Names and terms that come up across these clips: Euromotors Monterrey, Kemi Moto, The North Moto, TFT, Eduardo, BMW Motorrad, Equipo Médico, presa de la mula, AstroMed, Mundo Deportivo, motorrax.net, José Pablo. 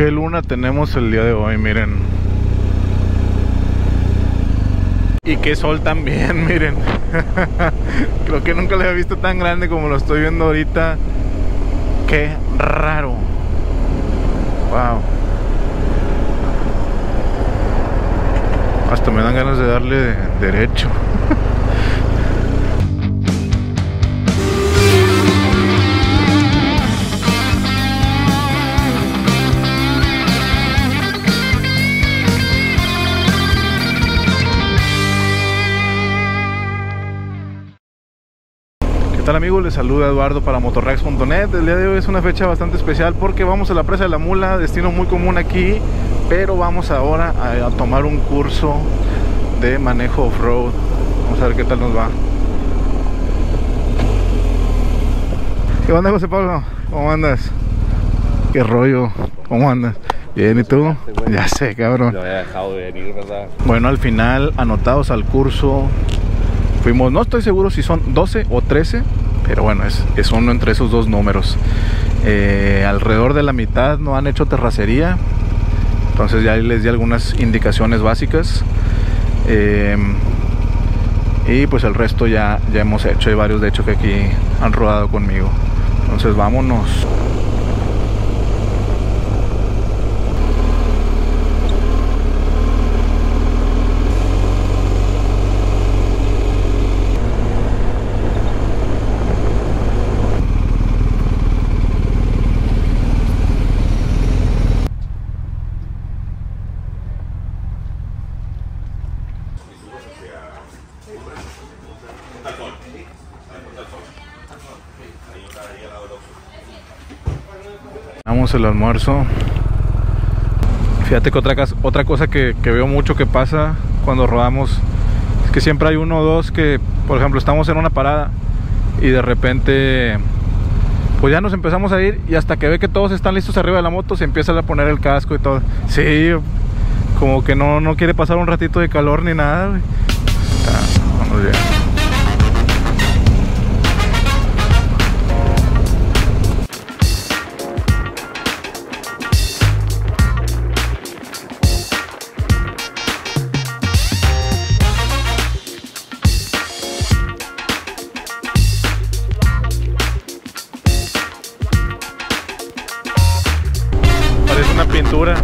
Qué luna tenemos el día de hoy, miren. Y qué sol también, miren. Creo que nunca lo había visto tan grande como lo estoy viendo ahorita. Qué raro. Wow. Hasta me dan ganas de darle derecho. Hola amigos, les saluda Eduardo para motorrax.net. El día de hoy es una fecha bastante especial porque vamos a la presa de la mula, destino muy común aquí, pero vamos ahora a tomar un curso de manejo off-road. Vamos a ver qué tal nos va. ¿Qué onda, José Pablo? ¿Cómo andas? ¿Qué rollo? ¿Cómo andas? Bien, ¿y tú? Ya sé, cabrón. Lo había dejado de venir, ¿verdad? Bueno, al final, anotados al curso, fuimos, no estoy seguro si son 12 o 13, pero bueno, es uno entre esos dos números. Alrededor de la mitad no han hecho terracería, entonces ya les di algunas indicaciones básicas. Y pues el resto ya hemos hecho. Hay varios de hecho que aquí han rodado conmigo. Entonces vámonos. Vamos al almuerzo. Fíjate que otra cosa que veo mucho que pasa cuando rodamos es que siempre hay uno o dos que, por ejemplo, estamos en una parada y de repente pues ya nos empezamos a ir, y hasta que ve que todos están listos arriba de la moto se empieza a poner el casco y todo. Sí, como que no quiere pasar un ratito de calor ni nada. Vamos bien. Pintura.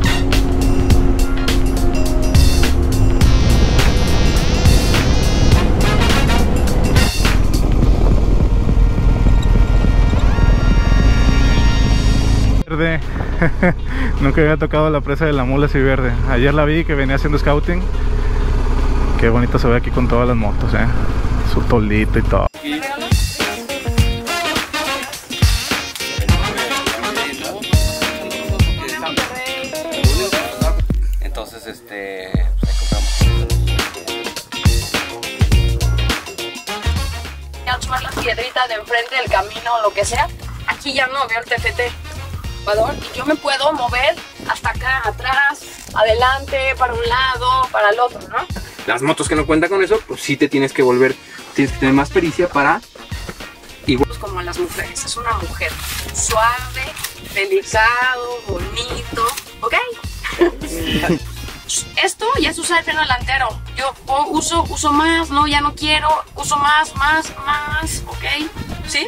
Verde. Nunca había tocado la presa de la mula así verde. Ayer la vi que venía haciendo scouting. Qué bonito se ve aquí con todas las motos, ¿eh? Su tolito y todo. Piedrita de enfrente del camino o lo que sea, aquí ya no veo el TFT, y yo me puedo mover hasta acá, atrás, adelante, para un lado, para el otro, ¿no? Las motos que no cuentan con eso, pues sí te tienes que volver, tienes que tener más pericia para... Igual como las mujeres, es una mujer suave, delicado, bonito, ¿ok? Esto ya es usar el freno delantero. Yo uso más, no, ya no quiero, uso más, ¿ok? ¿Sí?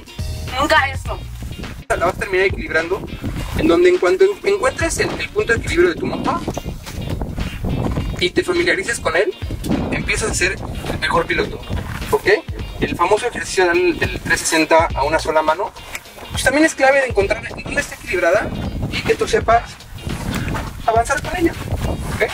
Nunca esto. La vas a terminar equilibrando, en donde en cuanto encuentres el punto de equilibrio de tu moto y te familiarices con él, empiezas a ser el mejor piloto, ¿ok? El famoso ejercicio del 360 a una sola mano, pues también es clave de encontrar en dónde está equilibrada y que tú sepas avanzar con ella, ¿ok?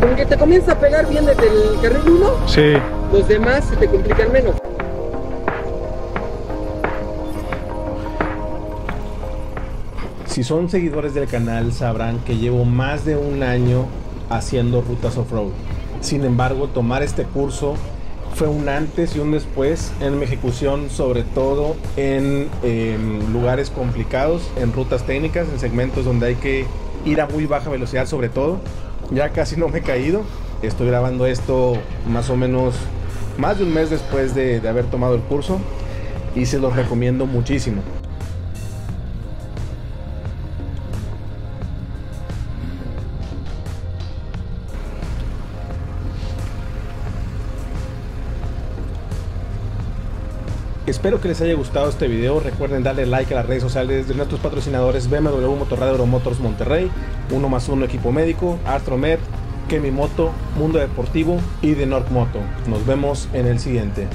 Como que te comienza a pegar bien desde el carril 1, sí. Los demás se te complican menos. Si son seguidores del canal sabrán que llevo más de un año haciendo rutas off-road. Sin embargo, tomar este curso fue un antes y un después en mi ejecución, sobre todo en lugares complicados, en rutas técnicas, en segmentos donde hay que ir a muy baja velocidad sobre todo. Ya casi no me he caído. Estoy grabando esto más o menos más de un mes después de haber tomado el curso y se los recomiendo muchísimo. Espero que les haya gustado este video. Recuerden darle like a las redes sociales de nuestros patrocinadores BMW Motorrad, Euromotors Monterrey, 1+1 Equipo Médico, AstroMed, Kemi Moto, Mundo Deportivo y The North Moto. Nos vemos en el siguiente.